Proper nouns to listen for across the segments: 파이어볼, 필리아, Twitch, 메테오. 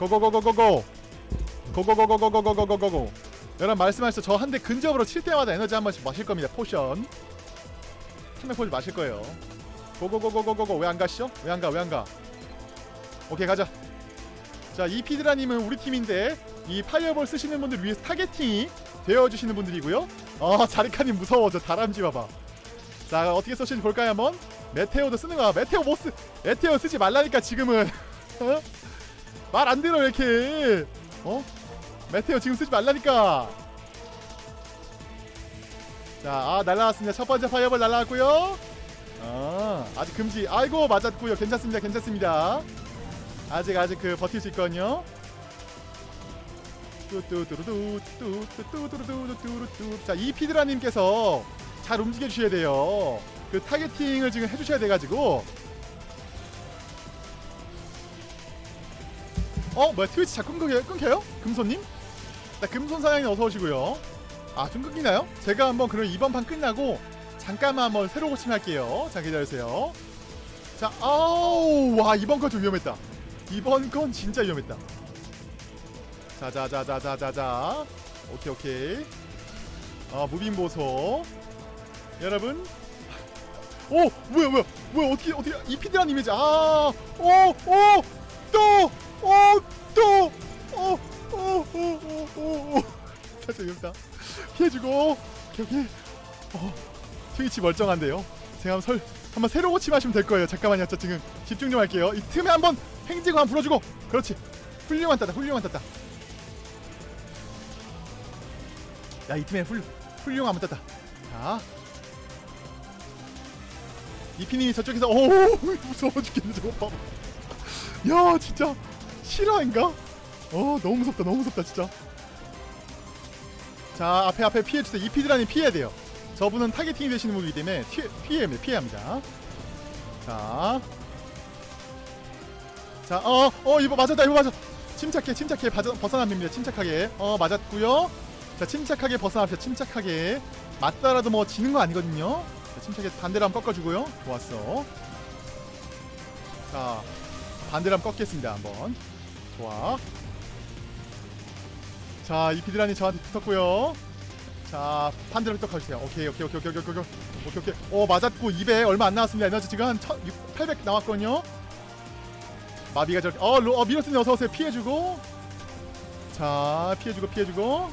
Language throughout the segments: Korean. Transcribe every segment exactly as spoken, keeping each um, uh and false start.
고고고고고고 고고고고고고고고고고. 여러분 말씀하셨죠? 저 한 대 근접으로 칠 때마다 에너지 한 번씩 마실 겁니다. 포션 참외 포션 마실 거예요. 고고고고고고고. 왜 안 가시죠? 왜 안 가? 왜 안 가? 오케이 가자. 자, 이 피드라님은 우리 팀인데 이 파이어볼 쓰시는 분들 위해서 타겟팅이 되어주시는 분들이고요. 어 자리카님 무서워. 저 다람쥐 봐봐. 자, 어떻게 쓰시는지 볼까요 한번? 메테오도 쓰는 거야. 메테오 못 쓰.. 메테오 쓰지 말라니까 지금은. 어? 말 안 들어 왜 이렇게. 어? 메테오 지금 쓰지 말라니까. 자, 아 날라왔습니다. 첫 번째 파이어볼 날라왔고요. 아 아직 금지. 아이고 맞았고요. 괜찮습니다. 괜찮습니다. 아직 아직 그 버틸 수 있거든요. 뚜뚜뚜루뚜뚜뚜뚜뚜뚜뚜뚜뚜뚜. 자, 이 피드라님께서 잘 움직여 주셔야 돼요. 그 타겟팅을 지금 해주셔야 돼가지고. 어 뭐야 트위치 자꾸 끊겨요? 끊겨요? 금손님? 자, 금손사냥이 어서오시고요. 아 좀 끊기나요? 제가 한번 그럼 이번 판 끝나고 잠깐만 한번 새로 고침할게요. 자 기다려주세요. 자 아우 와 이번 건 좀 위험했다. 이번 건 진짜 위험했다. 자자자자자자자. 오케이 오케이. 아 무빙 보소 여러분. 오! 뭐야 뭐야 뭐야 어떻게 어떻게 이 피드란 이미지. 아! 오! 오! 또! 오! 또! 오! 오! 오! 오! 오! 살짝 위험다. 피해주고. 오케이 오케이. 어, 트위치 멀쩡한데요. 제가 한번 설 한번 새로 고침하시면 될 거예요. 잠깐만요. 저 지금 집중 좀 할게요. 이 틈에 한번 행지고 한번 불어주고. 그렇지. 훌륭한 땄다. 훌륭한 땄다. 야, 이 틈에 훌 훌륭한 한번 땄다. 자. 이피님이 저쪽에서 오 무서워 죽겠네. 저거 봐봐. 야 진짜 실화인가? 어 너무 무섭다. 너무 무섭다 진짜. 자 앞에 앞에 피해주세요. 이피드라님 피해야 돼요. 저분은 타겟팅이 되시는 분이기 때문에 피, 피해, 피해야 합니다. 자 자 어 어 이거 맞았다. 이거 맞았다. 침착해 침착해. 바자, 벗어납니다. 침착하게. 어 맞았고요. 자 침착하게 벗어납시다. 침착하게. 맞다라도 뭐 지는 거 아니거든요. 자, 침착해. 반대로 한번 꺾어주고요. 좋았어. 자, 반대로 한번 꺾겠습니다. 한번. 좋아. 자, 이 피드라니 저한테 붙었고요. 자, 반대로 꺾어주세요. 오케이, 오케이, 오케이, 오케이, 오케이, 오케이, 오케이, 오케이. 오, 맞았고, 입에 얼마 안 나왔습니다. 에너지 지금 한 천팔백 나왔거든요. 마비가 저렇게. 어, 로, 어, 미러스님 어서오세요. 피해주고. 자, 피해주고, 피해주고.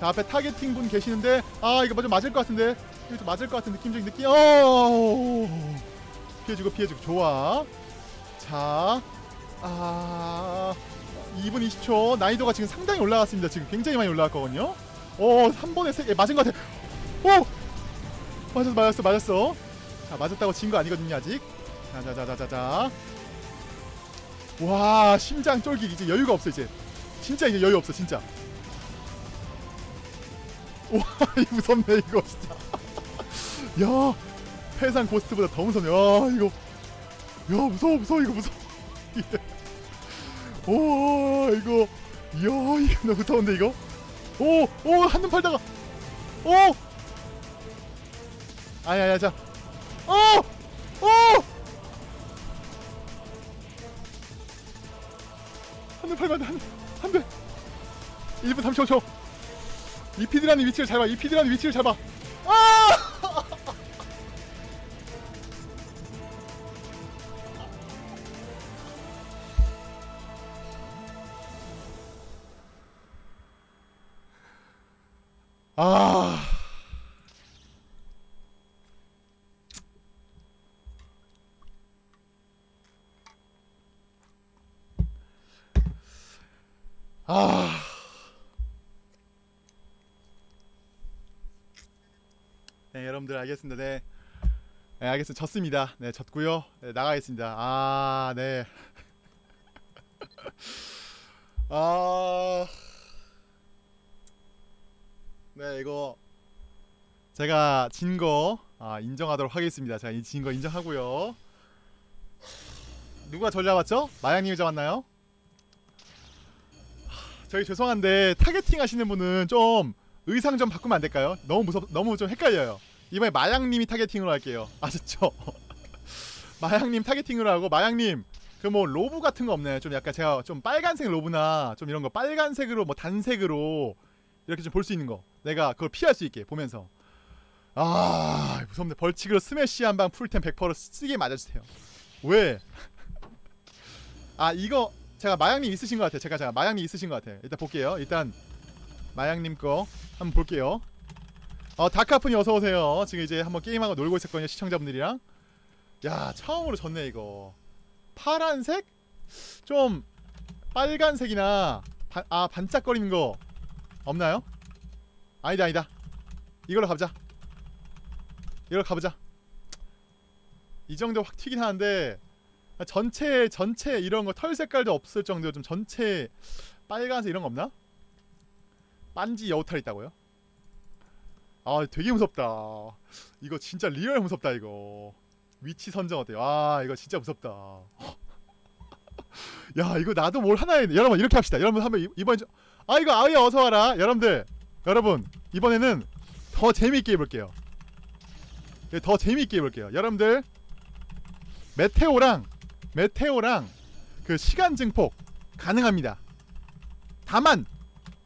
자, 앞에 타겟팅 분 계시는데, 아, 이거 좀 맞을 것 같은데. 이거 좀 맞을 것 같은 느낌적인 느낌. 어 피해주고 피해주고. 좋아. 자, 아 이 분 이십 초. 난이도가 지금 상당히 올라왔습니다. 지금 굉장히 많이 올라왔거든요. 오 한 번에 세 개 맞은 것 같아. 오 맞았어 맞았어 맞았어. 자 맞았다고 진 거 아니거든요 아직. 자자자자자자. 와 심장 쫄기. 이제 여유가 없어 이제. 진짜 이제 여유 없어 진짜. 와 무섭네 이거 진짜. 야, 패상 고스트보다 더 무섭네. 와, 이거. 야, 무서워, 무서워, 이거 무서워. 오, 이거. 야, 이거 너무 무서운데, 이거? 오, 오, 한눈 팔다가. 오! 아야, 아야, 자. 오! 오! 한눈 팔면 안 돼, 안 돼. 일 분 삼십오 초. 이 피드라는 위치를 잘 봐, 이 피드라는 위치를 잘 봐. 아! 아. 아. 네, 여러분들 알겠습니다. 네. 네, 알겠습니다. 졌습니다. 네, 졌고요. 네, 나가겠습니다. 아, 네. 아. 네, 이거 제가 진 거 아, 인정하도록 하겠습니다. 제가 진 거 인정하고요. 누가 절 잡았죠? 마양님이 잡았나요? 저희 죄송한데 타겟팅 하시는 분은 좀 의상 좀 바꾸면 안 될까요? 너무 무섭, 너무 좀 헷갈려요. 이번에 마양님이 타겟팅으로 할게요. 아셨죠? 마양님 타겟팅으로 하고, 마양님 그 뭐 로브 같은 거 없나요? 좀 약간 제가 좀 빨간색 로브나 좀 이런 거 빨간색으로 뭐 단색으로 이렇게 좀 볼 수 있는 거 내가 그걸 피할 수 있게 보면서. 아 무섭네. 벌칙으로 스매시 한방 풀템 백 퍼센트로 쓰게 맞아주세요. 왜? 아 이거 제가 마양님 있으신 것 같아요. 제가 제가 마양님 있으신 것 같아요. 일단 볼게요. 일단 마양님 거 한번 볼게요. 어 다카프님 어서오세요. 지금 이제 한번 게임하고 놀고 있었거든요, 시청자분들이랑. 야 처음으로 졌네 이거. 파란색? 좀 빨간색이나 바, 아 반짝거리는 거 없나요? 아니다 아니다 이걸로 가보자. 이걸 가보자. 이 정도 확 튀긴 하는데 전체 전체 이런 거 털 색깔도 없을 정도로 좀 전체 빨간색 이런 거 없나? 반지 여우탈 있다고요? 아 되게 무섭다. 이거 진짜 리얼 무섭다 이거. 위치 선정 어때요? 아 이거 진짜 무섭다. 야 이거 나도 뭘 하나 해야 돼. 여러분 이렇게 합시다. 여러분 한번 이번에 좀... 아 이거 아예 어서 와라. 여러분들 여러분 이번에는 더 재미있게 해볼게요. 더 재미있게 해볼게요. 여러분들 메테오랑 메테오랑 그 시간 증폭 가능합니다. 다만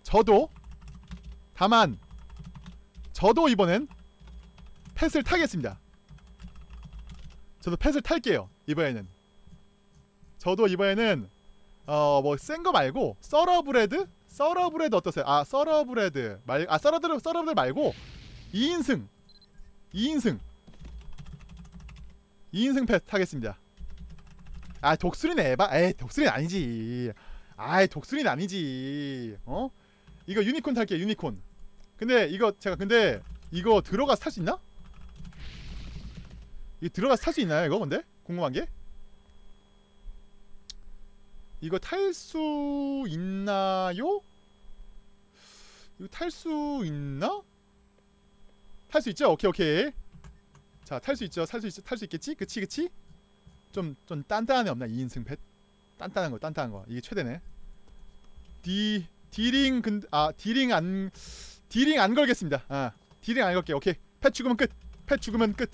저도 다만 저도 이번엔 펫을 타겠습니다. 저도 펫을 탈게요. 이번에는 저도 이번에는 어 뭐 센 거 말고 썰어브레드? 썰어브레드 어떠세요? 아 썰어브레드 말 아 썰어브레드 썰어브레드 말고 이인승 이인승 이인승 패스 타겠습니다. 아 독수리는 에바? 에이 독수리는 아니지. 아이 독수리는 아니지. 어? 이거 유니콘 탈게요. 유니콘. 근데 이거 제가 근데 이거 들어가서 탈 수 있나? 이거 들어가서 탈 수 있나요 이거 근데? 궁금한게? 이거 탈 수 있나요? 이거 탈 수 있나? 탈 수 있죠? 오케이 오케이. 자, 탈 수 있죠? 탈 수 있, 탈 수 있겠지? 그치 그치? 좀, 좀 단단한 애 없나? 이인승 펫? 단단한 거 단단한 거 이게 최대네. 디... 디링 근... 아 디링 안... 디링 안 걸겠습니다. 아 디링 안 걸게요. 오케이. 펫 죽으면 끝! 펫 죽으면 끝!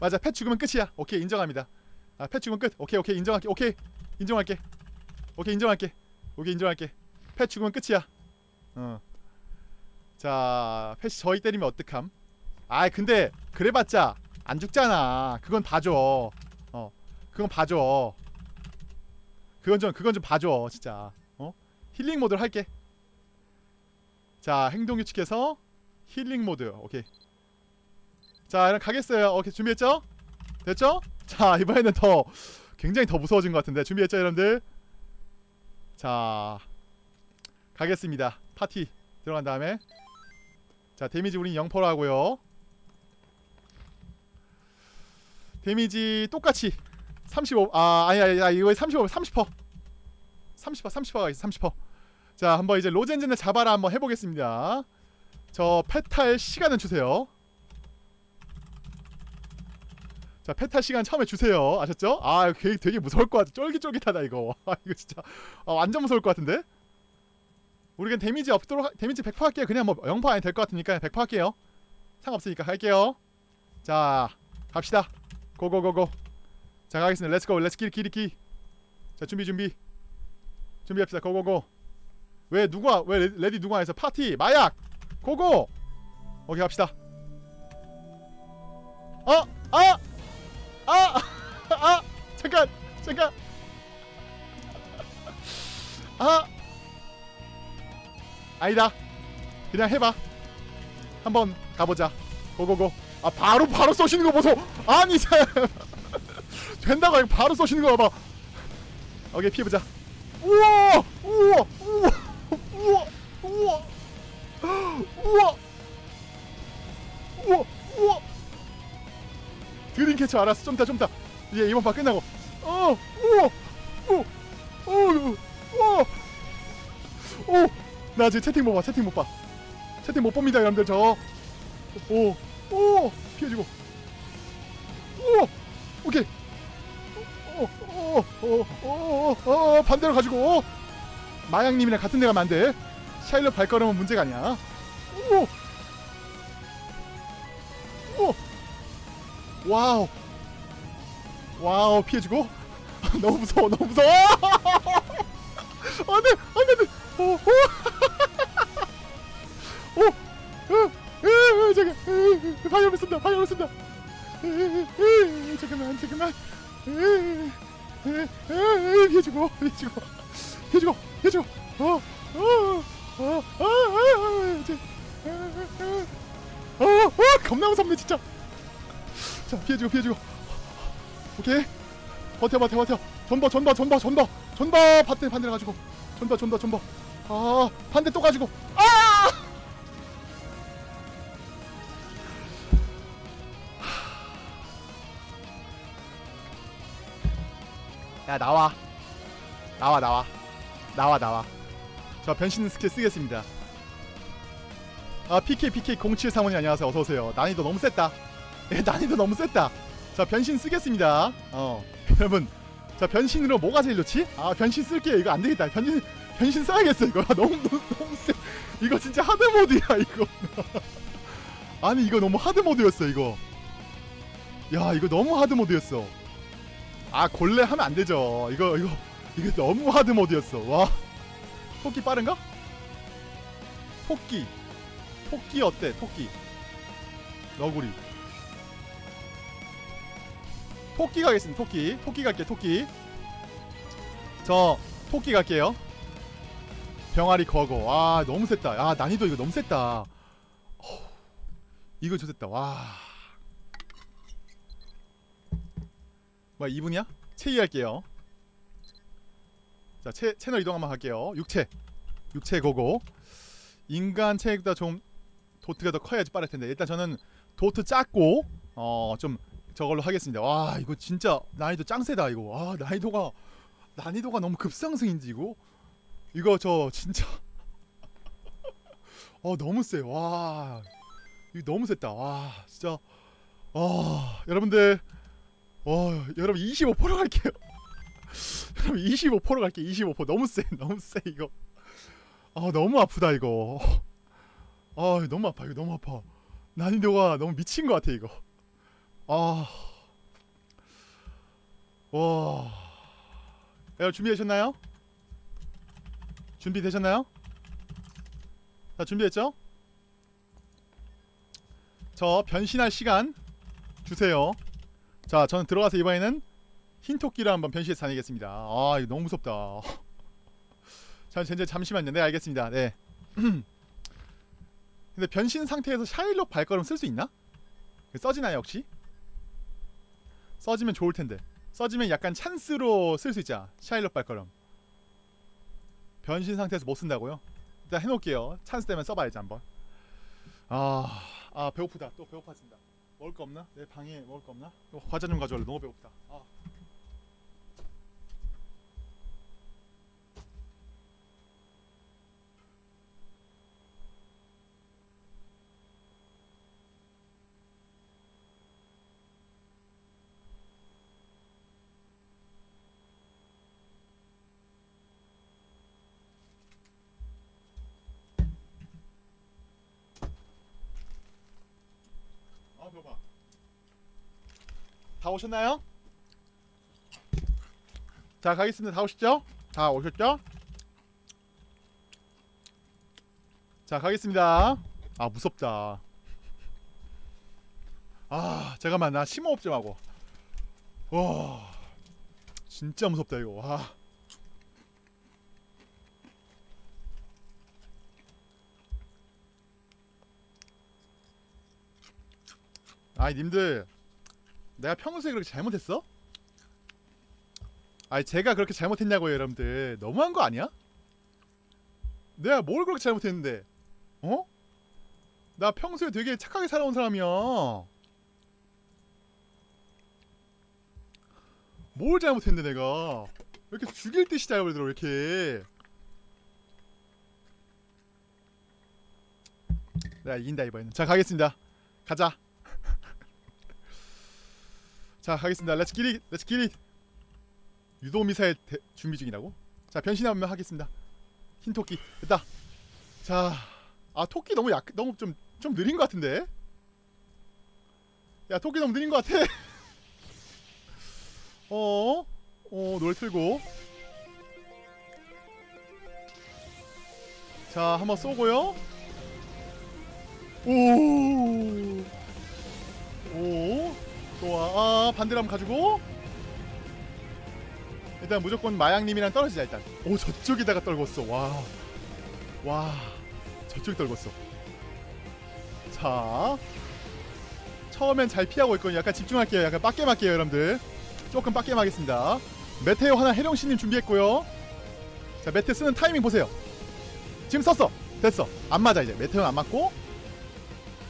맞아 펫 죽으면 끝이야. 오케이 인정합니다. 아 펫 죽으면 끝! 오케이 오케이 인정할게. 오케이 인정할게. 오케이 인정할게. 오케이 인정할게. 펫 죽으면 끝이야. 어 자, 패시 저희 때리면 어떡함? 아이 근데 그래봤자 안 죽잖아. 그건 봐줘. 어, 그건 봐줘. 그건 좀 그건 좀 봐줘 진짜. 어, 힐링 모드로 할게. 자, 행동 규칙에서 힐링 모드. 오케이. 자, 이런 가겠어요. 오케이 준비했죠? 됐죠? 자, 이번에는 더 굉장히 더 무서워진 것 같은데 준비했죠, 여러분들? 자, 가겠습니다. 파티 들어간 다음에. 자 데미지 우린 영 퍼센트로 하고요. 데미지 똑같이 삼십오... 아 아니 아니 아니 이거 삼십오... 삼십 퍼센트 삼십 퍼센트 삼십 퍼센트가 있어. 삼십 퍼센트. 자 한번 이제 로젠젠을 잡아라 한번 해보겠습니다. 저 페탈 시간은 주세요. 자 페탈 시간 처음에 주세요. 아셨죠? 아 되게, 되게 무서울 것 같아. 쫄깃쫄깃하다 이거. 아 이거 진짜 아, 완전 무서울 것 같은데? 우리 그냥 데미지 없도록 데미지 백 퍼센트 할게요. 그냥 뭐 영 퍼센트 안에 될 것 같으니까 백 퍼센트 할게요. 상관없으니까 갈게요. 자 갑시다. 고고고고. 자 가겠습니다. 렛츠고 렛츠 기리기리기. 자 준비 준비 준비합시다. 고고고. 왜 누가 왜 레디, 레디 누가 해서 파티 마약 고고. 오케이 갑시다. 어! 아! 아! 아! 잠깐 잠깐 아! 아니다 그냥 해봐. 한번 가보자. 고고고. 아 바로 바로 쏘시는 거 보소. 아니 된다고 아니고 바로 쏘시는 거 봐봐. 오케이 피해보자. 우와 우와 우와 우와 우와 우와 우와 우와 드림캐쳐. 알았어 좀 이따 좀 이따 이제 이번 판 끝나고. 어 우와 우와 우와 우와. 나 지금 채팅 못 봐. 채팅 못 봐. 채팅 못 봅니다, 여러분들. 저. 오. 오! 피해주고. 오! 오케이. 오! 오! 오! 오! 오! 오! 반대로 가지고. 마양님이랑 같은 데 가면 안 돼. 샤일러 발걸음은 문제가 아니야. 오! 오! 와우. 와우, 피해주고. 너무 무서워, 너무 무서워. 안돼, 안돼, 안돼. 오, 오, 오, 으, 잠깐, 방향을 쓴다, 방향을 쓴다. 잠깐만, 잠깐만. 얘 죽어, 얘 죽어, 얘 죽어, 얘 죽어. 어, 어, 어, 어, 어, 어, 겁나 무섭네 진짜. 자, 피해주고, 피해주고. 오케이. 버텨, 버텨, 버텨. 전버, 전버, 전버, 전버, 전버. 반대, 반대를 가지고. 전버, 전버, 전버. 아, 반대 또 가지고. 아! 야, 나와. 나와, 나와. 나와, 나와. 저 변신 스킬 쓰겠습니다. 아, 피케이피케이 공칠 사모님 안녕하세요. 어서 오세요. 난이도 너무 셌다. 예, 난이도 너무 셌다. 자, 변신 쓰겠습니다. 어, 여러분, 자, 변신으로 뭐가 제일 좋지? 아, 변신 쓸게요. 이거 안 되겠다. 변신, 변신 써야겠어. 이거 너무 너무 너무 세. 이거 진짜 하드 모드야 이거. 아니 이거 너무 하드 모드였어 이거. 야, 이거 너무 하드 모드였어. 아, 골레 하면 안 되죠. 이거 이거 이거 너무 하드 모드였어. 와, 토끼 빠른가? 토끼, 토끼 어때? 토끼, 너구리. 토끼 가겠습니다. 토끼, 토끼 갈게요. 토끼. 저 토끼 갈게요. 병아리 거고. 아, 너무 셌다. 아, 난이도 이거 너무 셌다. 어후, 이거 좋았다. 와. 뭐야, 이분이야? 체이 할게요. 자, 채, 채널 이동 한번 할게요. 육체, 육체 거고. 인간 체액보다 좀 도트가 더 커야지 빠를 텐데. 일단 저는 도트 작고 어 좀 저걸로 하겠습니다. 와, 이거 진짜 난이도 짱세다 이거. 아, 난이도가 난이도가 너무 급상승인지 이거. 이거 저 진짜 어 너무 세. 와, 이거 너무 셌다. 와, 진짜. 아, 여러분들, 어 여러분 이십오 퍼센트로 갈게요. 여러분 이십오 퍼센트로 갈게요. 이십오 퍼센트. 너무 세, 너무 세 이거. 아, 너무 아프다 이거. 아, 너무 아파 이거. 너무 아파. 난이도가 너무 미친 것 같아 이거. 아, 와, 여러분 준비되셨나요? 준비되셨나요? 자, 준비됐죠? 저 변신할 시간 주세요. 자, 저는 들어가서 이번에는 흰 토끼로 한번 변신해서 다니겠습니다. 아, 이거 너무 무섭다. 자, 이제 잠시만요. 네, 알겠습니다. 네. 근데 변신 상태에서 샤일록 발걸음 쓸 수 있나? 써지나요 혹시? 써지면 좋을텐데. 써지면 약간 찬스로 쓸 수 있자. 샤일록 발걸음 변신 상태에서 못쓴다고요? 일단 해놓을게요. 찬스 되면 써봐야지 한번. 아... 아, 배고프다. 또 배고파진다. 먹을 거 없나? 내 방에 먹을 거 없나? 어, 과자 좀 가져올래. 너무 배고프다. 아. 다 오셨나요? 자, 가겠습니다. 다 오셨죠? 다 오셨죠? 자, 가겠습니다. 아, 무섭다. 아, 잠깐만, 나 심호흡 좀 하고. 와, 진짜 무섭다 이거. 와. 아이, 님들, 내가 평소에 그렇게 잘못했어? 아니, 제가 그렇게 잘못했냐고요 여러분들. 너무한 거 아니야? 내가 뭘 그렇게 잘못했는데? 어? 나 평소에 되게 착하게 살아온 사람이야. 뭘 잘못했는데 내가? 왜 이렇게 죽일 듯이 잘못들어 왜 이렇게. 내가 이긴다 이번에는. 자, 가겠습니다. 가자. 자, 가겠습니다. Let's get it! Let's get it! 유도미사일 대, 준비 중이라고? 자, 변신하면 하겠습니다. 흰 토끼. 됐다. 자, 아, 토끼 너무 약, 너무 좀, 좀 느린 것 같은데? 야, 토끼 너무 느린 것 같아! 어어? 어, 노래 틀고. 자, 한번 쏘고요. 오, 오, 좋아. 아, 반대로 한번 가지고. 일단 무조건 마양님이랑 떨어지자 일단. 오, 저쪽에다가 떨궜어. 와, 와, 저쪽에 떨궜어. 자, 처음엔 잘 피하고 있거든요. 약간 집중할게요. 약간 빡게 맞게요, 여러분들. 조금 빡게 맞겠습니다. 메테오 하나 해룡씨님 준비했고요. 자, 메테 쓰는 타이밍 보세요. 지금 썼어. 됐어. 안 맞아 이제. 메테오는 안 맞고.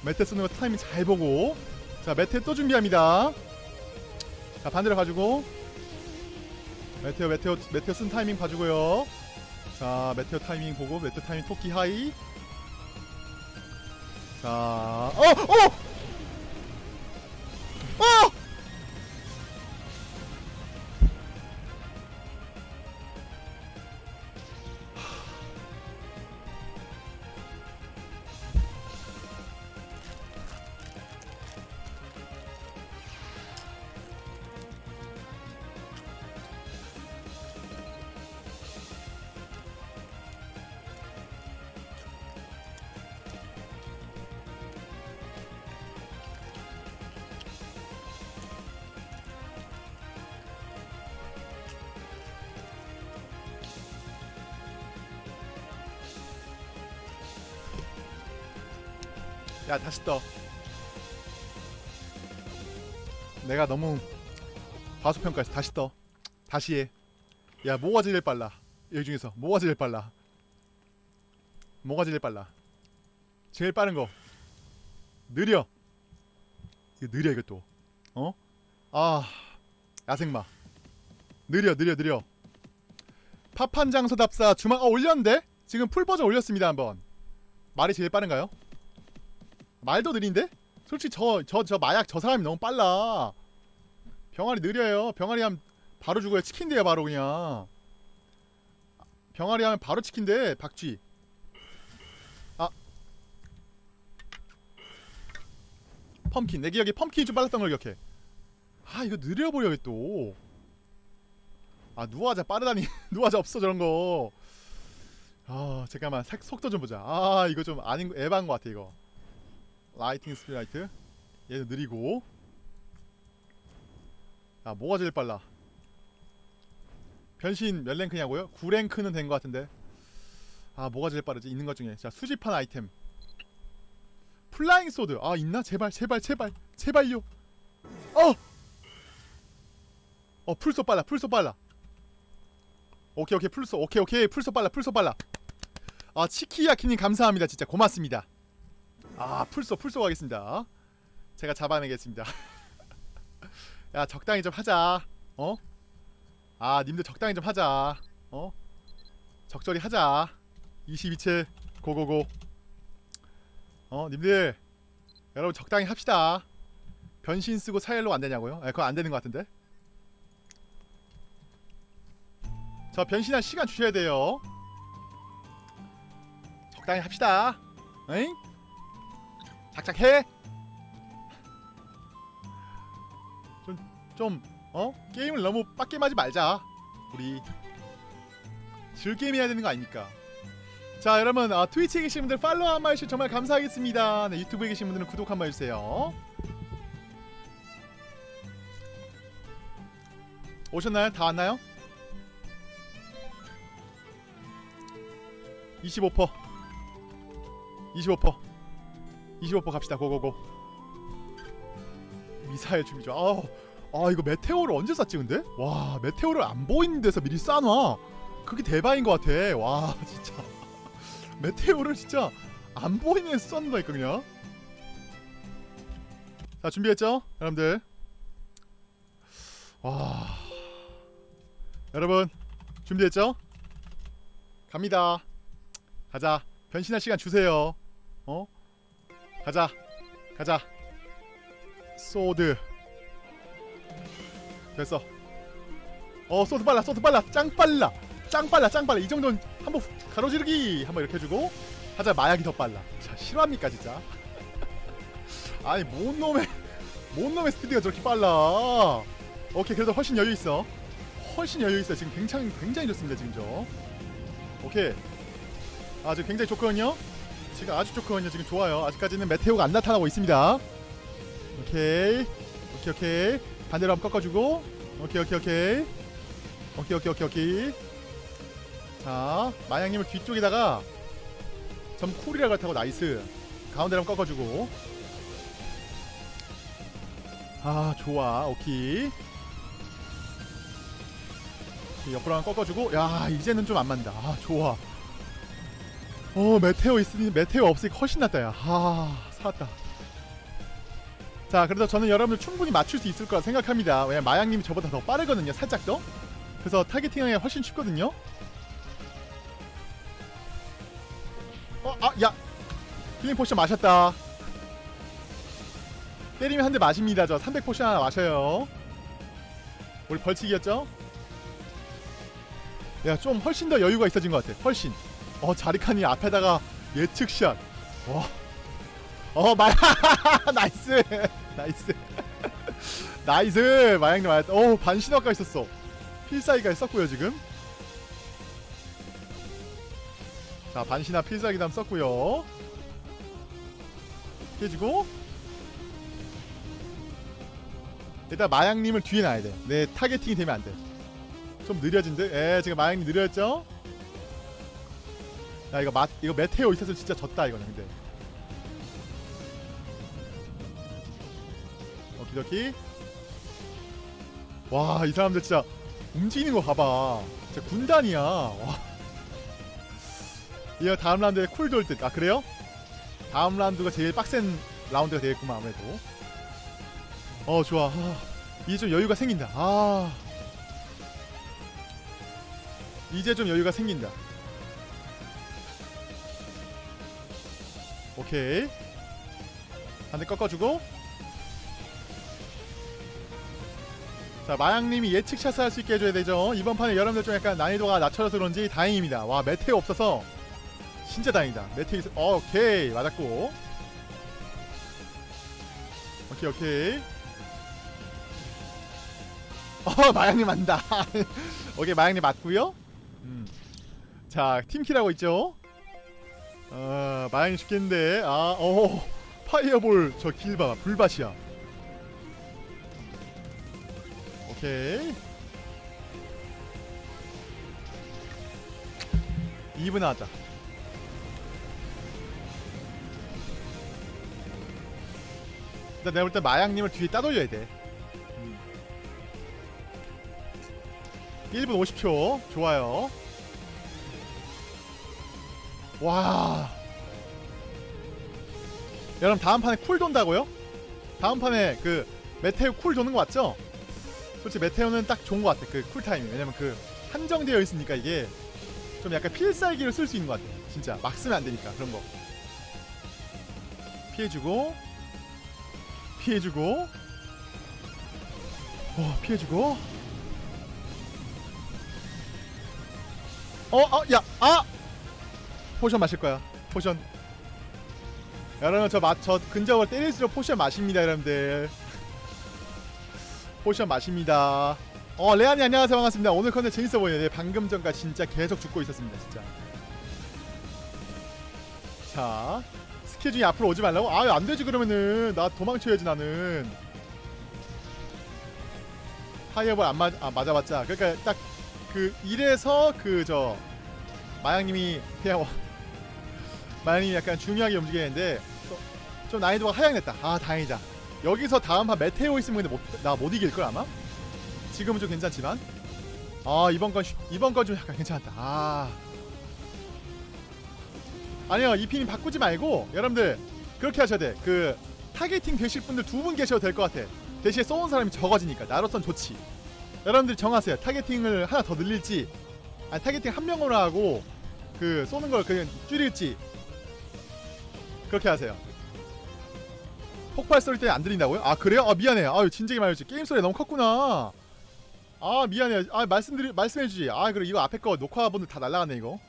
메테 쓰는 거 타이밍 잘 보고. 자, 메테 또 준비합니다. 자, 반대로 가지고. 메테오, 메테오, 메테오 쓴 타이밍 봐주고요. 자, 메테오 타이밍 보고. 메테오 타이밍 토끼 하이. 자, 어! 어! 어! 야, 다시 떠. 내가 너무 과소평가했어. 다시 떠. 다시 해. 야, 뭐가 제일 빨라? 여기 중에서 뭐가 제일 빨라? 뭐가 제일 빨라? 제일 빠른 거. 느려. 이거 느려 이거 또. 어? 아, 야생마. 느려 느려 느려. 파판 장소답사 주막. 아, 올렸는데? 지금 풀 버전 올렸습니다 한번. 말이 제일 빠른가요? 말도 느린데? 솔직히 저, 저, 저 마약 저 사람이 너무 빨라. 병아리 느려요. 병아리 하면 바로 죽어요. 치킨데요 바로 그냥. 병아리 하면 바로 치킨데. 박쥐. 아, 펌킨. 내 기억에 펌킨이 좀 빨랐던 걸 기억해. 아, 이거 느려보려 또. 아, 누아자 빠르다니. 누아자 없어 저런 거. 아, 잠깐만. 색, 속도 좀 보자. 아, 이거 좀 아닌, 에바인 것 같아 이거. 라이팅 스피라이트. 얘도 느리고. 아, 뭐가 제일 빨라? 변신 몇 랭크냐고요? 구 랭크는 된 것 같은데. 아, 뭐가 제일 빠르지? 있는 것 중에. 자, 수집한 아이템. 플라잉 소드. 아, 있나? 제발 제발 제발 제발요. 어! 어, 풀소 빨라. 풀소 빨라. 오케이 오케이. 풀소. 오케이 오케이. 풀소 빨라. 풀소 빨라. 아, 치키야키님 감사합니다. 진짜 고맙습니다. 아, 풀소 풀소 가겠습니다. 제가 잡아내겠습니다. 야, 적당히 좀 하자. 어? 아, 님들 적당히 좀 하자. 어? 적절히 하자. 이십이 채 고고고. 어, 님들 여러분 적당히 합시다. 변신 쓰고 사일로 안되냐고요? 아, 그거 안되는 것 같은데? 저 변신할 시간 주셔야 돼요. 적당히 합시다. 에잉? 착착해. 좀, 좀, 어? 게임을 너무 빡게임하지 말자. 우리 즐게임 해야 되는 거 아닙니까? 자, 여러분, 아, 트위치에 계신 분들 팔로우 한 번 해주시면 정말 감사하겠습니다. 네, 유튜브에 계신 분들은 구독 한 번 해주세요. 오셨나요? 다 왔나요? 이십오 퍼센트 이십오 퍼센트 이십오 퍼센트 갑시다. 고고고. 미사일 준비 중. 아우, 아, 이거 메테오를 언제 쐈지 근데? 와, 메테오를 안 보이는 데서 미리 쏴놔. 그게 대박인 것 같아. 와, 진짜. 메테오를 진짜 안 보이는 데서 쐈는다니까 그냥. 자, 준비했죠? 여러분들. 와, 여러분 준비했죠? 갑니다. 가자. 변신할 시간 주세요. 어? 가자 가자. 소드 됐어. 어, 소드 빨라. 소드 빨라. 짱 빨라. 짱 빨라. 짱 빨라. 이 정도는 한번 가로지르기 한번 이렇게 해주고. 하자. 마약이 더 빨라. 자, 실화입니까 진짜? 아니, 뭔 놈의 뭔 놈의 스피드가 저렇게 빨라. 오케이, 그래도 훨씬 여유 있어. 훨씬 여유 있어요. 지금 굉장히 굉장히 좋습니다. 지금 저. 오케이. 아 지금 굉장히 좋거든요. 지금 아주 좋거든요. 지금 좋아요. 아직까지는 메테오가 안 나타나고 있습니다. 오케이. 오케이 오케이. 반대로 한번 꺾어주고. 오케이 오케이 오케이. 오케이 오케이 오케이 오케이. 자 마양님을 뒤쪽에다가 점 쿨이라고 타고 나이스. 가운데로 한번 꺾어주고. 아 좋아. 오케이. 옆으로 한번 꺾어주고. 야 이제는 좀 안 맞는다. 아 좋아. 어 메테오 있으니 메테오 없으니까 훨씬 낫다. 야 아 살았다. 자 그래도 저는 여러분들 충분히 맞출 수 있을 거라 생각합니다. 왜냐면 마양님이 저보다 더 빠르거든요. 살짝 더. 그래서 타겟팅하기가 훨씬 쉽거든요. 어 아 야 힐링 포션 마셨다. 때리면 한 대 마십니다. 저 삼백 포션 하나 마셔요. 우리 벌칙이었죠? 야 좀 훨씬 더 여유가 있어진 것 같아. 훨씬. 어 자리칸이 앞에다가 예측샷. 어. 어 마야 나이스 나이스 나이스 마양님 맞았다. 오 반신화가 있었어. 필살기가 있었고요 지금. 자 반신화 필살기 다음 썼고요. 깨지고. 일단 마양님을 뒤에 놔야 돼. 내 타겟팅이 되면 안 돼. 좀 느려진 듯. 에 지금 마양님 느려졌죠? 야 이거 마 이거 메테오 있었으면 진짜 졌다 이거는. 근데 오키도키. 와 이 사람들 진짜 움직이는 거 봐봐. 진짜 군단이야. 와. 이거 다음 라운드에 쿨 돌 듯. 아 그래요? 다음 라운드가 제일 빡센 라운드가 되겠구만 아무래도. 어 좋아. 아, 이제 좀 여유가 생긴다. 아 이제 좀 여유가 생긴다. 오케이. 한 대 꺾어주고. 자 마양님이 예측샷을 할 수 있게 해줘야 되죠. 이번 판에 여러분들 좀 약간 난이도가 낮춰져서 그런지 다행입니다. 와 메테오 없어서 진짜 다행이다. 메테오 있어. 오케이 맞았고. 오케이 오케이. 어 마양님 맞는다. 오케이 마양님 맞구요. 음. 자 팀킬하고 있죠. 아, 마양이 죽겠는데. 아, 어, 파이어볼 저 길 봐. 불밭이야. 오케이. 이브 나왔다. 일단 내가 볼 때 마양님을 뒤에 따돌려야 돼. 음. 일 분 오십 초. 좋아요. 와 여러분 다음판에 쿨 돈다고요? 다음판에 그 메테오 쿨 도는 거 맞죠? 솔직히 메테오는 딱 좋은 거 같아. 그 쿨 타임이. 왜냐면 그 한정되어 있으니까 이게 좀 약간 필살기를 쓸 수 있는 거 같아. 진짜 막 쓰면 안 되니까 그런 거. 피해주고 피해주고 어 피해주고 어어 야 아! 포션 마실거야. 포션 여러분 저 마.. 저 근접을 때릴수록 포션 마십니다 여러분들. 포션 마십니다. 어 레아님 안녕하세요. 반갑습니다. 오늘 컨텐츠 재밌어보이네. 방금 전까지 진짜 계속 죽고 있었습니다 진짜. 자 스케줄이 앞으로 오지 말라고? 아유 안되지. 그러면은 나 도망쳐야지. 나는 파이어볼 안 맞.. 아 맞아봤자. 그러니까 딱 그 이래서 그 저 마양님이 그냥 마양님이 약간 중요하게 움직이는데 좀 난이도가 하향됐다. 아 다행이다. 여기서 다음판 메테오 있으면 근데 못, 나 못 이길걸 아마? 지금은 좀 괜찮지만 아 이번건 이번건 좀 약간 괜찮았다. 아 아니요 이핀 바꾸지 말고 여러분들 그렇게 하셔야 돼. 그 타겟팅 되실 분들 두 분 계셔도 될 것 같아. 대신에 쏘는 사람이 적어지니까 나로선 좋지. 여러분들 정하세요. 타겟팅을 하나 더 늘릴지 아니 타겟팅 한 명으로 하고 그 쏘는 걸 그냥 줄일지 그렇게 하세요. 폭발 소리 때문에 안 들린다고요? 아 그래요? 아 미안해. 아유 진작에 말했지. 게임 소리 너무 컸구나. 아 미안해. 아 말씀드리 말씀해주지. 아 그래 이거 앞에 거 녹화본들 다 날라갔네 이거.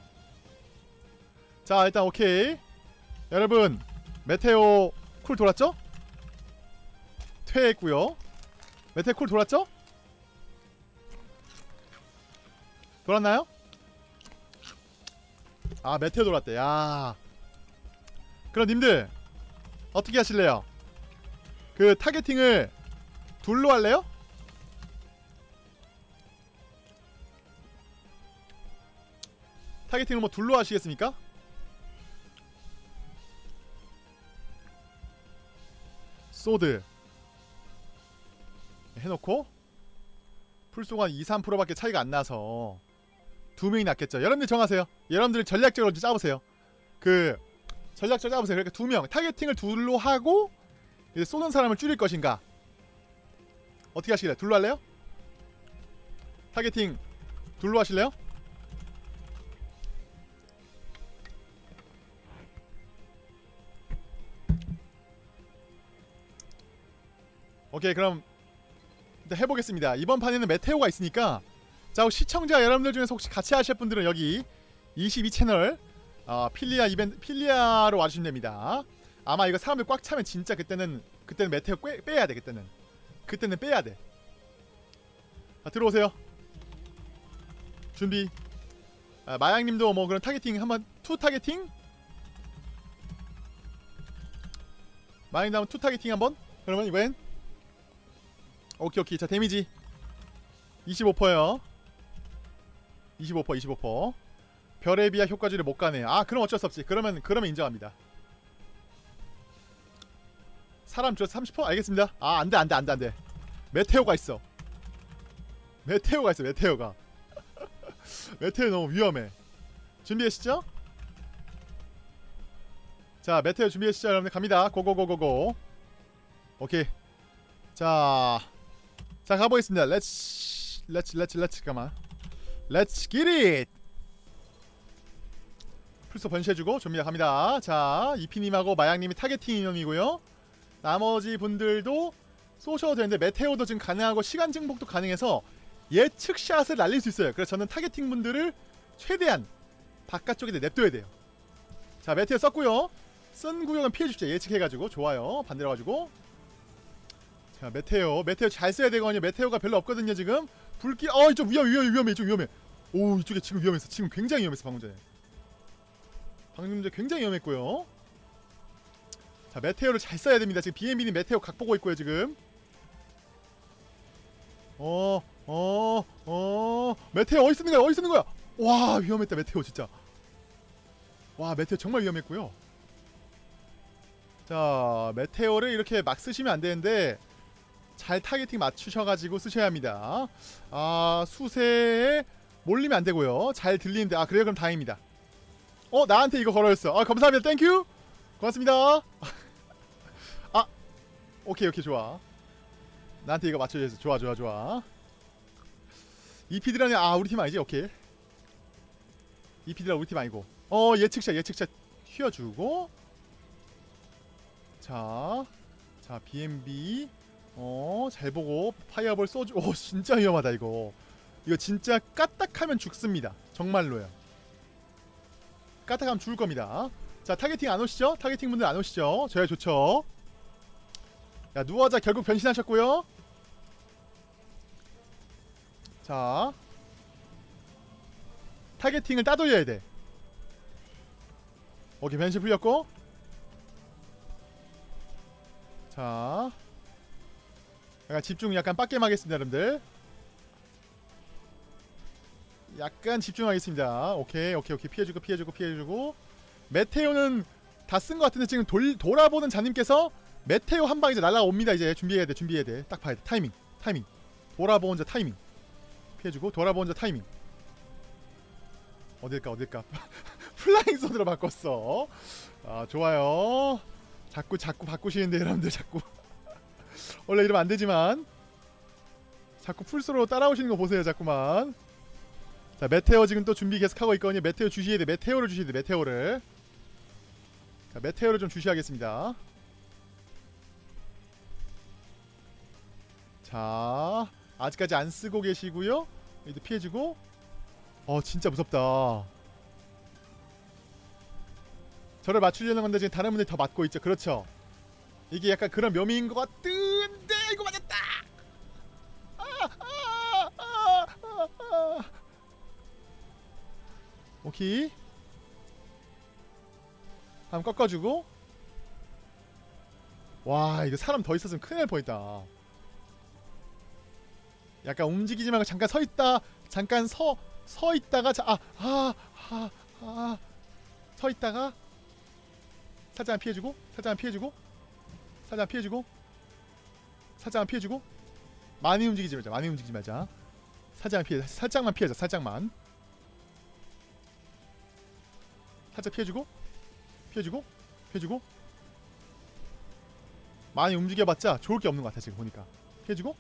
자 일단 오케이. 여러분 메테오 쿨 돌았죠? 퇴했고요. 메테오 쿨 돌았죠? 돌았나요? 아 메테오 돌았대. 야 그럼 님들 어떻게 하실래요? 그 타겟팅을 둘로 할래요? 타겟팅을 뭐 둘로 하시겠습니까? 소드 해놓고 풀소가 한 이, 삼 퍼센트 밖에 차이가 안나서 두 명이 낫겠죠. 여러분들 정하세요. 여러분들 전략적으로 짜보세요. 그 전략적으로 짜보세요. 그러니까 두 명 타겟팅을 둘로 하고 이제 쏘는 사람을 줄일 것인가. 어떻게 하실래요? 둘로 할래요? 타겟팅 둘로 하실래요? 오케이 그럼 일단 해보겠습니다. 이번 판에는 메테오가 있으니까 자 혹시 시청자 여러분들 중에서 혹시 같이 하실 분들은 여기 이십이 채널 어, 필리아 이벤트 필리아로 와주시면 됩니다. 아마 이거 사람들 꽉 차면 진짜 그때는 그때는 메테오 꽤, 빼야 돼. 그때는 그때는 빼야 돼. 아, 들어오세요. 준비. 아, 마양님도 뭐 그런 타겟팅 한번 투 타겟팅. 마양님도 한번 투 타겟팅 한번. 그러면 이번엔 오케이 오케이. 자 데미지 이십오 퍼센트에요 이십오 퍼센트 이십오 퍼센트 별에 비하 효과줄이 못가네요. 아 그럼 어쩔 수 없지. 그러면 그러면 인정합니다. 사람 줄 삼십 퍼센트? 알겠습니다. 아 안돼 안돼 안돼 안돼 메테오가 있어. 메테오가 있어. 메테오가 메테오 너무 위험해. 준비하시죠? 자 메테오 준비하시죠. 여러분들 갑니다. 고고고고고. 오케이 자 자 가보겠습니다. 렛츠 렛츠 렛츠 렛츠 가만 렛츠 기릿. 풀소 변시해주고 좀비가 갑니다. 자 이피님하고 마양님이 타겟팅 인형이고요. 나머지 분들도 쏘셔도 되는데 메테오도 지금 가능하고 시간 증폭도 가능해서 예측샷을 날릴 수 있어요. 그래서 저는 타겟팅 분들을 최대한 바깥쪽에 냅둬야 돼요. 자 메테오 썼고요. 쓴 구역은 피해주십시오. 예측해가지고 좋아요. 반대로가지고 자 메테오 메테오 잘 써야 되거든요. 메테오가 별로 없거든요 지금. 불길 어 이쪽 위험 위험해 위험해 이쪽 위험해. 오 이쪽에 지금 위험했어. 지금 굉장히 위험했어. 방금 전에 방금 전에 굉장히 위험했고요. 자 메테오를 잘 써야 됩니다. 지금 비엔비는 메테오 각 보고 있고요 지금. 어어어 어, 어. 메테오 어디 쓰는 거야 어디 쓰는 거야. 와 위험했다 메테오 진짜. 와 메테오 정말 위험했고요. 자 메테오를 이렇게 막 쓰시면 안 되는데. 잘 타겟팅 맞추셔가지고 쓰셔야 합니다. 아 수세에 몰리면 안되고요. 잘 들리는데 아 그래요 그럼 다행입니다. 어 나한테 이거 걸어줬어. 아 감사합니다. 땡큐 고맙습니다. 아 오케이 오케이 좋아. 나한테 이거 맞춰줘서 좋아 좋아 좋아. 이피드라니 아 우리팀 아니지. 오케이 이피드라 우리팀 아니고 어 예측샷 예측샷 휘어주고 자 자 비엠비 어, 잘 보고 파이어볼 쏘주. 오, 진짜 위험하다 이거. 이거 진짜 까딱하면 죽습니다. 정말로요. 까딱하면 죽을 겁니다. 자, 타겟팅 안 오시죠? 타겟팅 분들 안 오시죠? 저야 좋죠. 야, 누워자 결국 변신하셨고요. 자, 타겟팅을 따돌려야 돼. 오케이, 변신 풀렸고. 자. 약간 집중 약간 빡겜하겠습니다 여러분들. 약간 집중하겠습니다. 오케이 오케이 오케이 피해주고 피해주고 피해주고. 메테오는 다 쓴 것 같은데 지금 돌, 돌아보는 자님께서 메테오 한 방 이제 날라옵니다. 이제 준비해야 돼 준비해야 돼. 딱 봐야 돼. 타이밍 타이밍 돌아보는 자 타이밍 피해주고 돌아보는 자 타이밍. 어딜까 어딜까 플라잉 소드로 바꿨어. 아 좋아요. 자꾸 자꾸 바꾸시는데 여러분들 자꾸 원래 이러면 안되지만 자꾸 풀스로 따라오시는 거 보세요 자꾸만. 자 메테오 지금 또 준비 계속하고 있거든요. 메테오 주시해야 돼. 메테오를 주시해야 돼. 메테오를 자 메테오를 좀 주시하겠습니다. 자 아직까지 안쓰고 계시고요. 얘도 피해주고 어 진짜 무섭다. 저를 맞추려는 건데 지금 다른 분들이 더 맞고 있죠. 그렇죠. 이게 약간 그런 묘미인 것 같은데 이거 맞았다. 아, 아, 아, 아, 아. 오케이. 한번 꺾어주고. 와, 이거 사람 더 있었으면 큰일 날 뻔했다. 약간 움직이지 말고 잠깐 서있다. 잠깐 서, 서있다가 자, 아, 아, 아, 아. 서있다가 살짝만 피해주고, 살짝만 피해주고, 살짝만 피해주고, 살짝만 피해주고. 많이 움직이지 말자, 많이 움직이지 말자. 살짝만 피해, 살짝만 피해자, 살짝만. 살짝 피해주고, 피해주고, 피해주고. 많이 움직여봤자 좋을 게 없는 것 같아 지금 보니까. 피해주고,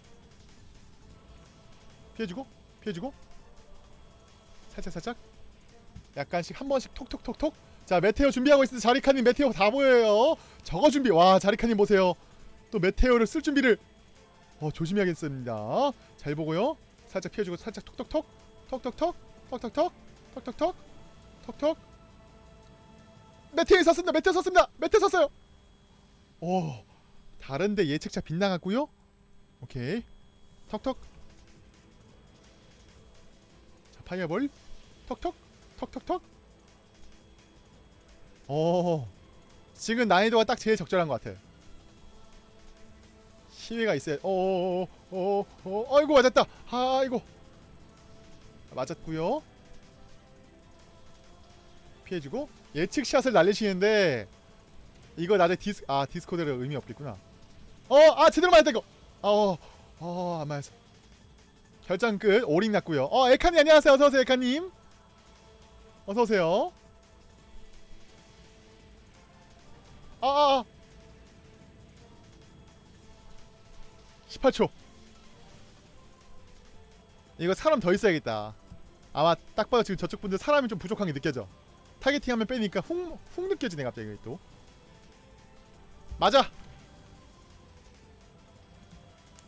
피해주고, 피해주고. 살짝 살짝. 약간씩 한 번씩 톡톡톡톡. 자, 메테오 준비하고 있습니다. 자리카님 메테오 다 보여요. 저거 준비. 와, 자리카님 보세요. 또 메테오를 쓸 준비를. 어, 조심해야겠습니다. 잘 보고요. 살짝 피해주고 살짝 톡톡톡. 톡톡톡. 톡톡톡. 톡톡톡. 톡톡. 메테오 썼습니다. 메테오 썼습니다. 메테오 썼어요. 오, 다른데 예측차 빗나갔고요. 오케이. 톡톡. 자, 파이어볼. 톡톡. 톡톡톡. 오, 지금 난이도가 딱 제일 적절한 것 같아. 기회가 있어야. 어어어어 어어 어어 아이고 맞았다. 아이고 맞았구요. 피해주고 예측샷을 날리시는데 이거 나중에 디스.. 아 디스코드를 의미 없겠구나. 어! 아 제대로 맞았다 이거! 어어 어어 안 맞았어. 결정 끝. 오링 났구요. 어 에카님 안녕하세요. 어서오세요 에카님. 어서오세요. 아아아 십팔 초. 이거 사람 더 있어야겠다. 아마 딱 봐도 지금 저쪽 분들 사람이 좀 부족한 게 느껴져. 타겟팅하면 빼니까 훅 훅 느껴지네 갑자기 또. 맞아.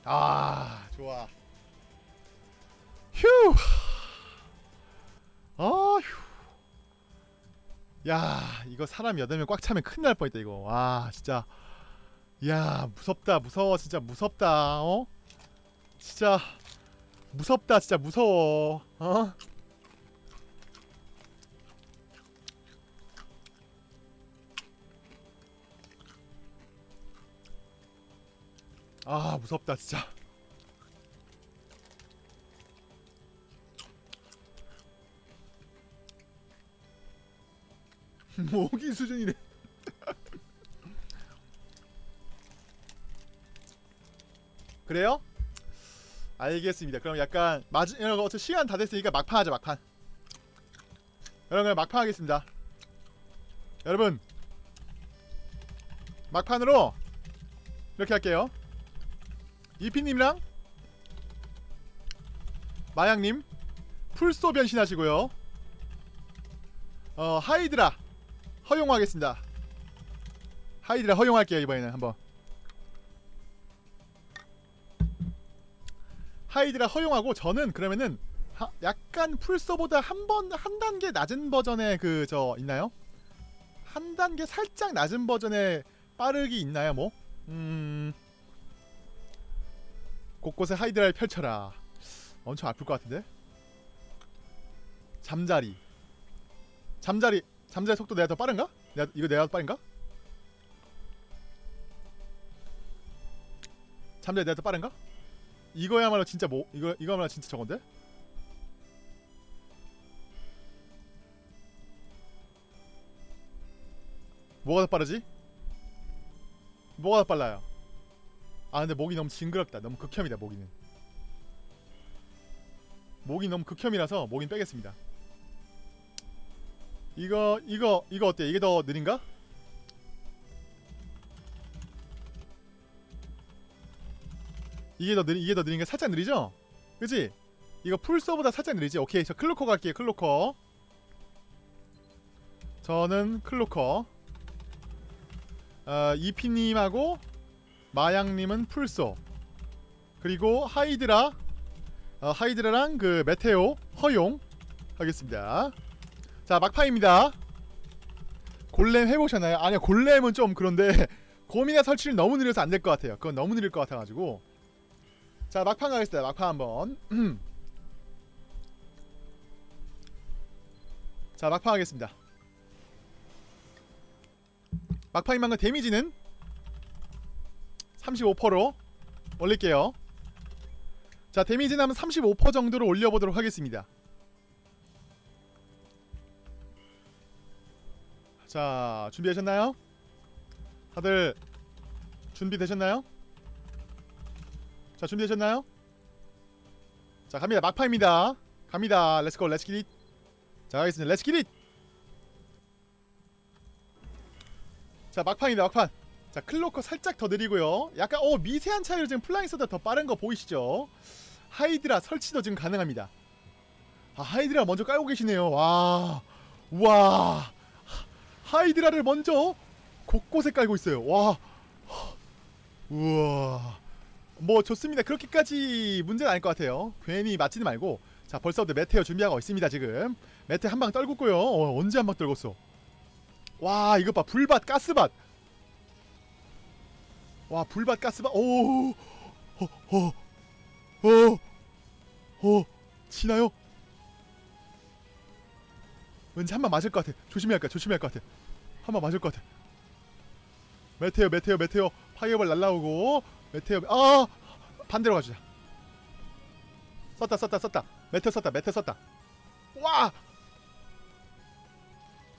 아 좋아. 휴. 아 휴. 야 이거 사람 여덟 명 꽉 차면 큰일 날 뻔했다 이거. 와 진짜. 야 무섭다. 무서워 진짜. 무섭다. 어? 진짜 무섭다. 진짜 무서워. 어? 아 무섭다 진짜. 모기 수준이네. 그래요? 알겠습니다. 그럼 약간 마지.. 여러분 어차피 시간 다 됐으니까 막판 하자. 막판. 여러분 그냥 막판 하겠습니다. 여러분 막판으로 이렇게 할게요. 이피님이랑 마양님 풀소 변신하시고요. 어 하이드라 허용하겠습니다. 하이드라 허용할게요. 이번에는 한번 하이드라 허용하고 저는 그러면은 하, 약간 풀소보다 한 번 한 단계 낮은 버전의 그 저 있나요? 한 단계 살짝 낮은 버전의 빠르기 있나요? 뭐? 음... 곳곳에 하이드라를 펼쳐라. 엄청 아플 것 같은데? 잠자리. 잠자리. 잠자리 속도 내가 더 빠른가? 내가, 이거 내가 더 빠른가? 잠자리 내가 더 빠른가? 이거야말로 진짜 뭐.. 이거, 이거야말로 진짜 저건데? 뭐가 더 빠르지? 뭐가 더 빨라요? 아 근데 목이 너무 징그럽다. 너무 극혐이다 모기는. 목이 너무 극혐이라서 모기는 빼겠습니다. 이거.. 이거.. 이거 어때? 이게 더 느린가? 이게 더 느리.. 이게 더 느린가? 살짝 느리죠? 그치? 이거 풀서보다 살짝 느리지? 오케이 저 클로커 갈게요. 클로커. 저는 클로커. 어.. 이피님하고 마양님은 풀소. 그리고 하이드라. 어, 하이드라랑 그 메테오 허용 하겠습니다. 자 막판입니다. 골렘 해보셨나요? 아니요 골렘은 좀 그런데 곰이나 설치를 너무 느려서 안 될 것 같아요. 그건 너무 느릴 것 같아가지고. 자 막판 가겠습니다. 막판 한번. 자, 막판 하겠습니다. 막판인 만큼 데미지는 삼십오 퍼센트로 올릴게요. 자, 데미지는 한번 삼십오 퍼센트 정도로 올려보도록 하겠습니다. 자, 준비되셨나요? 다들 준비되셨나요? 자, 준비되셨나요? 자, 갑니다. 막판입니다. 갑니다. 렛츠고, 렛츠 기릿. 자, 가겠습니다. 렛츠 기릿. 자, 막판입니다. 막판. 자, 클로커 살짝 더 느리고요. 약간 어 미세한 차이로 지금 플라잉서드 더 빠른 거 보이시죠? 하이드라 설치도 지금 가능합니다. 아, 하이드라 먼저 깔고 계시네요. 와, 와, 하이드라를 먼저 곳곳에 깔고 있어요. 와, 우와. 뭐 좋습니다. 그렇게까지 문제는 아닐 것 같아요. 괜히 맞지는 말고. 자, 벌써부터 메테오 준비하고 있습니다. 지금 메테오 한방 떨궜고요. 어, 언제 한방 떨궜어. 와, 이것 봐. 불밭, 가스밭. 와, 불밭, 가스밭. 오오오오. 오오오. 치나요? 왠지 한방 맞을 것 같아. 조심해야 할 거야. 조심해야 할 것 같아. 한방 맞을 것 같아. 메테오, 메테오, 메테오. 파이어볼 날라오고. 메테오, 아, 반대로 가주자. 썼다, 썼다, 썼다. 메테오 썼다, 메테오 썼다. 와,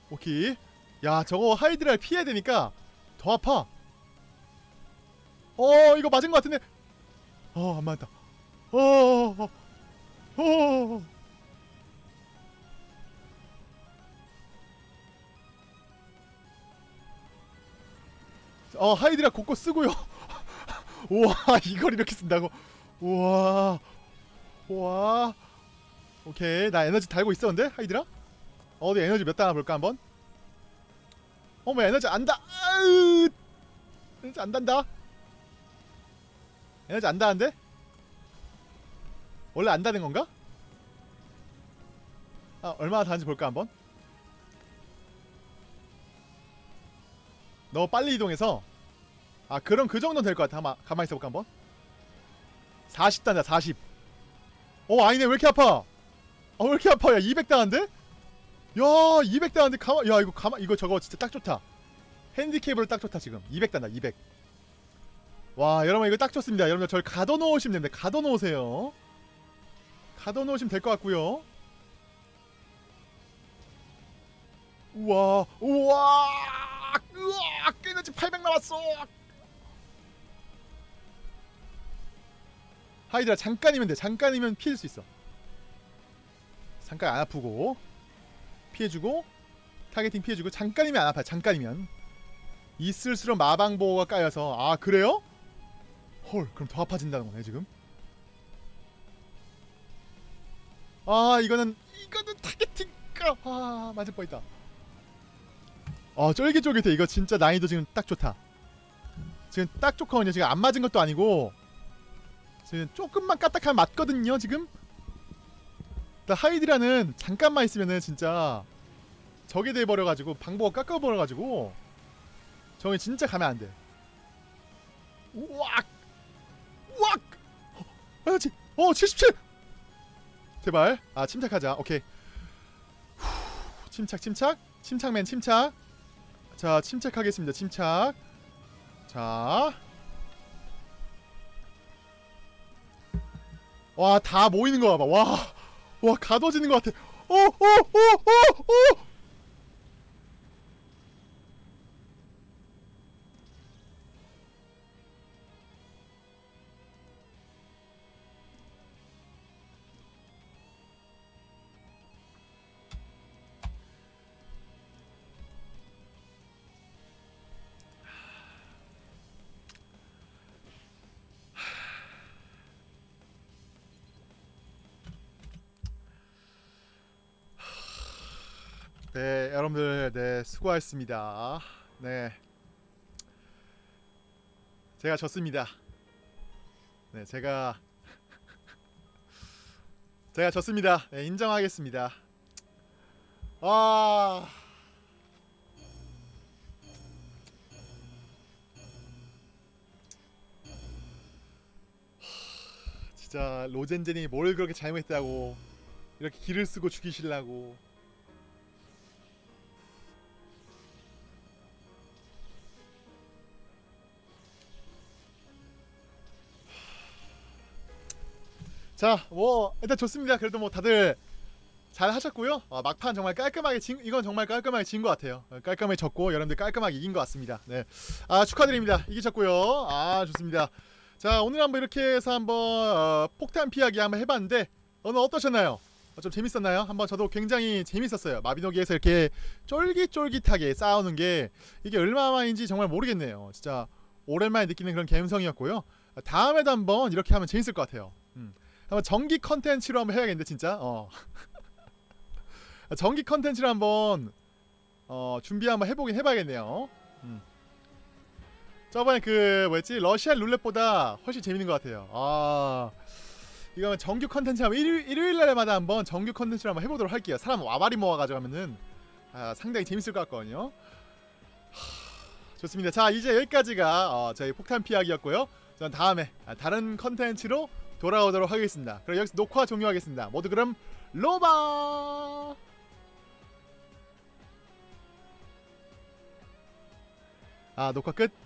오케이. 야, 저거 하이드라를 피해야 되니까 더 아파. 어, 이거 맞은 것 같은데. 어, 안 맞았다. 어, 어, 어. 어, 하이드라 곳곳 쓰고요. 우와, 이걸 이렇게 쓴다고. 우와, 우와. 오케이, 나 에너지 달고 있었는데 하이드라? 어디 에너지 몇 달아 볼까 한번? 어머, 에너지 안다. 아으, 에너지 안 단다. 에너지 안 다는데? 원래 안 다는 건가? 아, 얼마나 다는지 볼까 한번? 너 빨리 이동해서. 아, 그럼 그 정도는 될 것 같아. 아마 가만히 있어볼까 한번. 사십 단다, 사십. 어, 아니네. 왜 이렇게 아파? 아, 왜 이렇게 아파? 야, 이백 단한데? 야, 이백 단한데 가만. 야, 이거 가만. 이거 저거 진짜 딱 좋다. 핸디캡으로 딱 좋다. 지금 이백 단다, 이백. 와, 여러분, 이거 딱 좋습니다. 여러분, 저를 가둬놓으시면 됩니다. 가둬놓으세요. 가둬놓으시면 될 것 같고요. 우와, 우와, 으악, 에너지 팔백 남았어. 하이드라 잠깐이면 돼. 잠깐이면 피할 수 있어. 잠깐 안 아프고 피해주고 타겟팅 피해주고. 잠깐이면 안 아파요. 잠깐이면. 있을수록 마방보호가 까여서. 아, 그래요? 헐, 그럼 더 아파진다는 거네 지금. 아, 이거는 이거는 타겟팅. 아, 맞을 뻔했다. 아, 쫄깃쫄깃해. 이거 진짜 난이도 지금 딱 좋다. 지금 딱 좋거든요. 지금 안 맞은 것도 아니고 지금 조금만 까딱하면 맞거든요. 지금 하이드라는 잠깐만 있으면은 진짜 적이 돼버려가지고 방보가 깎아버려가지고 저기 진짜 가면 안돼. 우악, 우악. 에너지, 어, 칠십칠. 제발. 아, 침착하자. 오케이. 후, 침착, 침착, 침착맨, 침착. 자, 침착하겠습니다. 침착. 자, 와, 다 모이는 거 봐봐. 와, 와, 가둬지는 것 같아. 오, 오, 오, 오, 오. 네, 여러분들, 네, 수고하셨습니다. 네, 제가 졌습니다. 네, 제가 제가 졌습니다. 네, 인정하겠습니다. 아, 진짜 로젠젠이 뭘 그렇게 잘못했다고 이렇게 길을 쓰고 죽이시려고. 자, 뭐 일단 좋습니다. 그래도 뭐 다들 잘 하셨고요. 어, 막판 정말 깔끔하게 진, 이건 정말 깔끔하게 진 것 같아요. 깔끔하게 졌고 여러분들 깔끔하게 이긴 것 같습니다. 네, 아 축하드립니다. 이기셨고요. 아 좋습니다. 자, 오늘 한번 이렇게 해서 한번 어, 폭탄 피하기 한번 해봤는데 오늘 어떠셨나요? 어, 좀 재밌었나요? 한번 저도 굉장히 재밌었어요. 마비노기에서 이렇게 쫄깃쫄깃하게 싸우는 게 이게 얼마만인지 정말 모르겠네요. 진짜 오랜만에 느끼는 그런 감성이었고요. 다음에도 한번 이렇게 하면 재밌을 것 같아요. 음. 한번 정기 컨텐츠로 한번 해야겠는데 진짜 어. 정기 컨텐츠로 한번 어, 준비 한번 해보긴 해봐야겠네요. 음. 저번에 그 뭐였지? 러시아 룰렛보다 훨씬 재밌는 것 같아요. 아... 이거 정규 컨텐츠 하면 일요일, 일요일 날마다 한번 정규 컨텐츠를 한번 해보도록 할게요. 사람 와바리 모아가지고 하면은 아, 상당히 재밌을 것 같거든요. 하, 좋습니다. 자, 이제 여기까지가 어, 저희 폭탄 피하기였고요. 전 다음에 아, 다른 컨텐츠로 돌아오도록 하겠습니다. 그럼 여기서 녹화 종료하겠습니다. 모두 그럼 로바. 아, 녹화 끝.